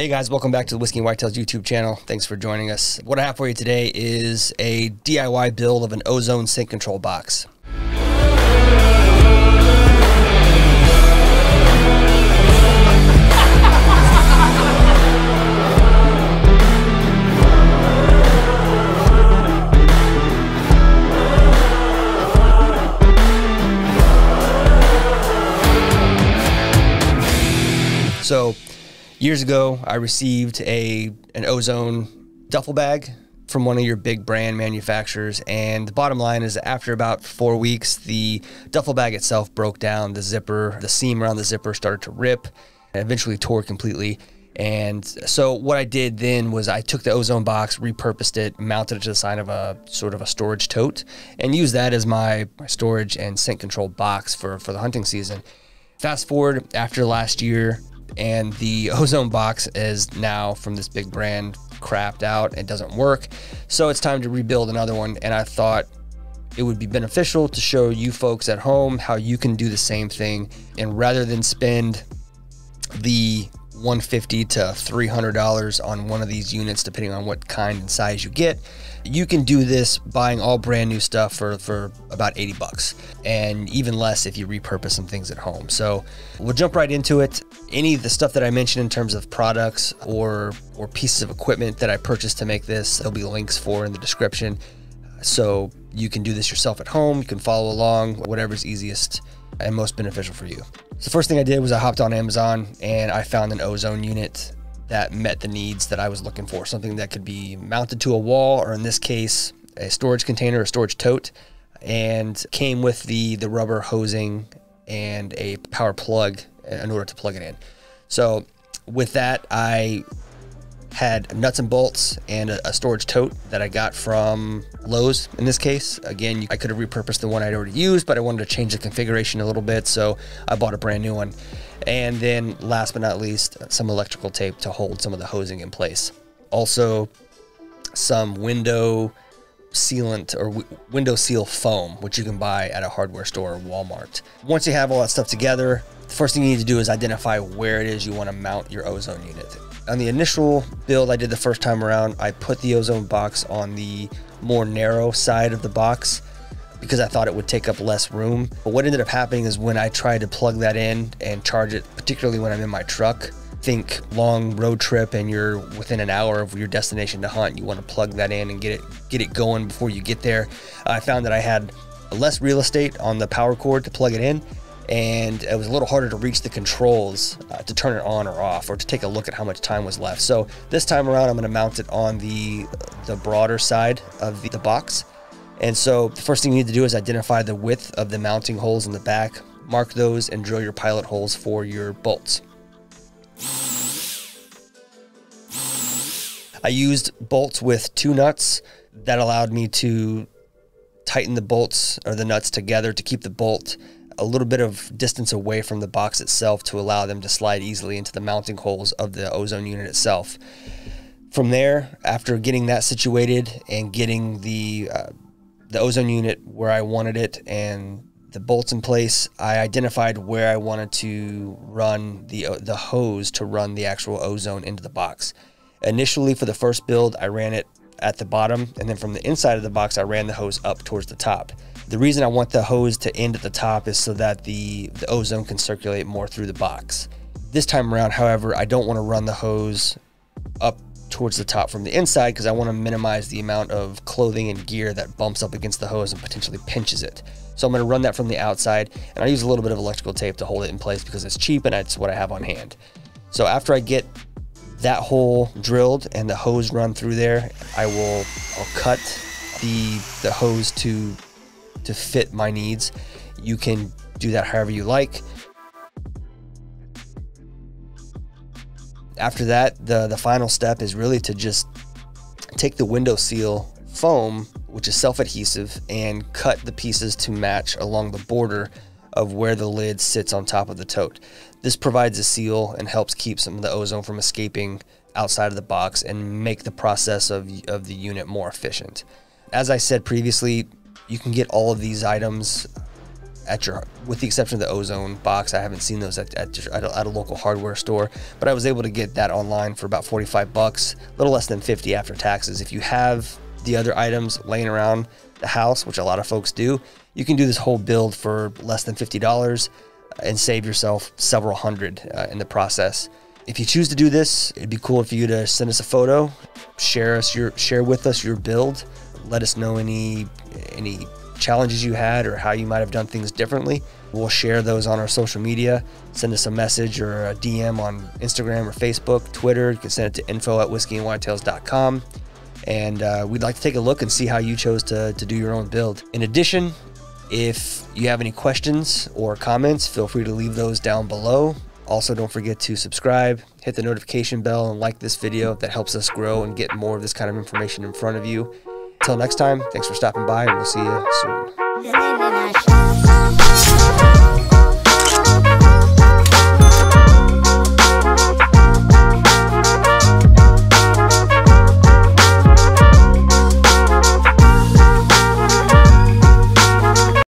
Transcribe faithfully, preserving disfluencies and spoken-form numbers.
Hey guys, welcome back to the Whiskey and Whitetails YouTube channel. Thanks for joining us. What I have for you today is a D I Y build of an ozone sink control box. So years ago, I received a an ozone duffel bag from one of your big brand manufacturers. And the bottom line is that after about four weeks, the duffel bag itself broke down. The zipper, the seam around the zipper started to rip and eventually tore completely. And so what I did then was I took the ozone box, repurposed it, mounted it to the side of a sort of a storage tote, and used that as my, my storage and scent control box for, for the hunting season. Fast forward after last year, and the ozone box is now from this big brand crapped out and doesn't work. So it's time to rebuild another one. And I thought it would be beneficial to show you folks at home how you can do the same thing. And rather than spend the one hundred fifty to three hundred dollars on one of these units, depending on what kind and size you get, you can do this buying all brand new stuff for, for about eighty bucks, and even less if you repurpose some things at home. So we'll jump right into it. Any of the stuff that I mentioned in terms of products or, or pieces of equipment that I purchased to make this, there'll be links for in the description. So you can do this yourself at home. You can follow along, whatever's easiest and most beneficial for you. So the first thing I did was I hopped on Amazon and I found an ozone unit that met the needs that I was looking for. Something that could be mounted to a wall, or in this case, a storage container, a storage tote, and came with the, the rubber hosing and a power plug in order to plug it in. So with that, I had nuts and bolts and a, a storage tote that I got from Lowe's in this case. Again, I could have repurposed the one I'd already used, but I wanted to change the configuration a little bit, so I bought a brand new one. And then last but not least, some electrical tape to hold some of the hosing in place. Also some window sealant or w window seal foam, which you can buy at a hardware store or Walmart. Once you have all that stuff together, the first thing you need to do is identify where it is you want to mount your ozone unit. On the initial build I did the first time around, I put the ozone box on the more narrow side of the box because I thought it would take up less room. But what ended up happening is when I tried to plug that in and charge it, particularly when I'm in my truck, think long road trip and you're within an hour of your destination to hunt, you want to plug that in and get it, get it going before you get there. I found that I had less real estate on the power cord to plug it in, and it was a little harder to reach the controls uh, to turn it on or off, or to take a look at how much time was left. So this time around, I'm going to mount it on the the broader side of the, the box. And so the first thing you need to do is identify the width of the mounting holes in the back, mark those, and drill your pilot holes for your bolts. I used bolts with two nuts. That allowed me to tighten the bolts or the nuts together to keep the bolt a little bit of distance away from the box itself to allow them to slide easily into the mounting holes of the ozone unit itself. From there, after getting that situated and getting the, uh, the ozone unit where I wanted it and the bolts in place, I identified where I wanted to run the, the hose to run the actual ozone into the box. Initially, for the first build, I ran it at the bottom, and then from the inside of the box, I ran the hose up towards the top. The reason I want the hose to end at the top is so that the, the ozone can circulate more through the box. This time around, however, I don't want to run the hose up towards the top from the inside because I want to minimize the amount of clothing and gear that bumps up against the hose and potentially pinches it. So I'm going to run that from the outside, and I use a little bit of electrical tape to hold it in place because it's cheap and it's what I have on hand. So after I get that hole drilled and the hose run through there, I will I'll cut the, the hose to to fit my needs. You can do that however you like. After that, the, the final step is really to just take the window seal foam, which is self-adhesive, and cut the pieces to match along the border of where the lid sits on top of the tote. This provides a seal and helps keep some of the ozone from escaping outside of the box and make the process of, of the unit more efficient. As I said previously, you can get all of these items at your, with the exception of the ozone box, I haven't seen those at, at, at, a, at a local hardware store, but I was able to get that online for about forty-five bucks, a little less than fifty after taxes. If you have the other items laying around the house, which a lot of folks do, you can do this whole build for less than fifty dollars and save yourself several hundred uh, in the process. If you choose to do this, it'd be cool for you to send us a photo, share us your share with us your build, let us know any any challenges you had or how you might have done things differently. We'll share those on our social media. Send us a message or a D M on Instagram or Facebook, Twitter. You can send it to info at whiskey and whitetails dot com. And uh, we'd like to take a look and see how you chose to, to do your own build. In addition, if you have any questions or comments, feel free to leave those down below. Also, don't forget to subscribe, hit the notification bell, and like this video. That helps us grow and get more of this kind of information in front of you. Until next time, thanks for stopping by, and we'll see you soon.